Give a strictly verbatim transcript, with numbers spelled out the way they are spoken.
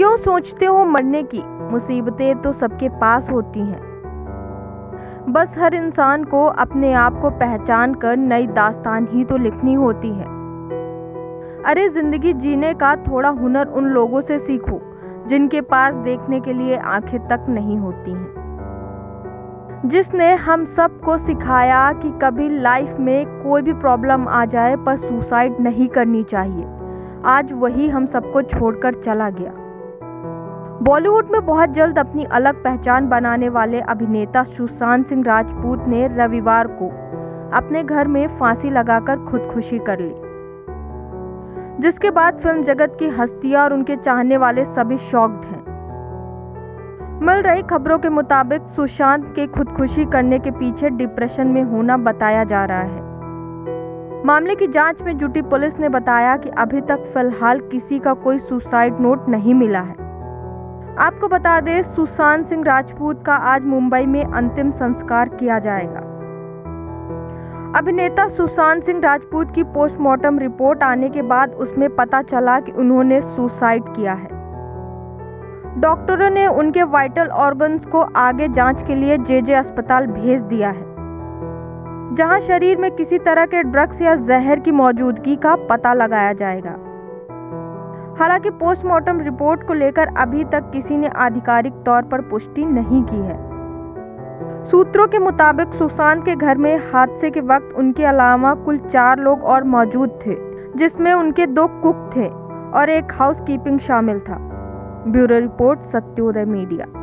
क्यों सोचते हो मरने की? मुसीबतें तो सबके पास होती हैं, बस हर इंसान को अपने आप को पहचान कर नई दास्तान ही तो लिखनी होती है। अरे जिंदगी जीने का थोड़ा हुनर उन लोगों से सीखो जिनके पास देखने के लिए आंखें तक नहीं होती हैं। जिसने हम सबको सिखाया कि कभी लाइफ में कोई भी प्रॉब्लम आ जाए पर सुसाइड नहीं करनी चाहिए, आज वही हम सबको छोड़कर चला गया। बॉलीवुड में बहुत जल्द अपनी अलग पहचान बनाने वाले अभिनेता सुशांत सिंह राजपूत ने रविवार को अपने घर में फांसी लगाकर खुदकुशी कर ली, जिसके बाद फिल्म जगत की हस्तियां और उनके चाहने वाले सभी शॉक्ड हैं। मिल रही खबरों के मुताबिक सुशांत के खुदकुशी करने के पीछे डिप्रेशन में होना बताया जा रहा है। मामले की जांच में जुटी पुलिस ने बताया कि अभी तक फिलहाल किसी का कोई सुसाइड नोट नहीं मिला है। आपको बता दें, सुशांत सिंह राजपूत का आज मुंबई में अंतिम संस्कार किया जाएगा। अभिनेता सुशांत सिंह राजपूत की पोस्टमार्टम रिपोर्ट आने के बाद उसमें पता चला कि उन्होंने सुसाइड किया है। डॉक्टरों ने उनके वाइटल ऑर्गन्स को आगे जांच के लिए जे जे अस्पताल भेज दिया है, जहां शरीर में किसी तरह के ड्रग्स या जहर की मौजूदगी का पता लगाया जाएगा। हालांकि पोस्टमार्टम रिपोर्ट को लेकर अभी तक किसी ने आधिकारिक तौर पर पुष्टि नहीं की है। सूत्रों के मुताबिक सुशांत के घर में हादसे के वक्त उनके अलावा कुल चार लोग और मौजूद थे, जिसमें उनके दो कुक थे और एक हाउसकीपिंग शामिल था। Bureau report, Satyoday media.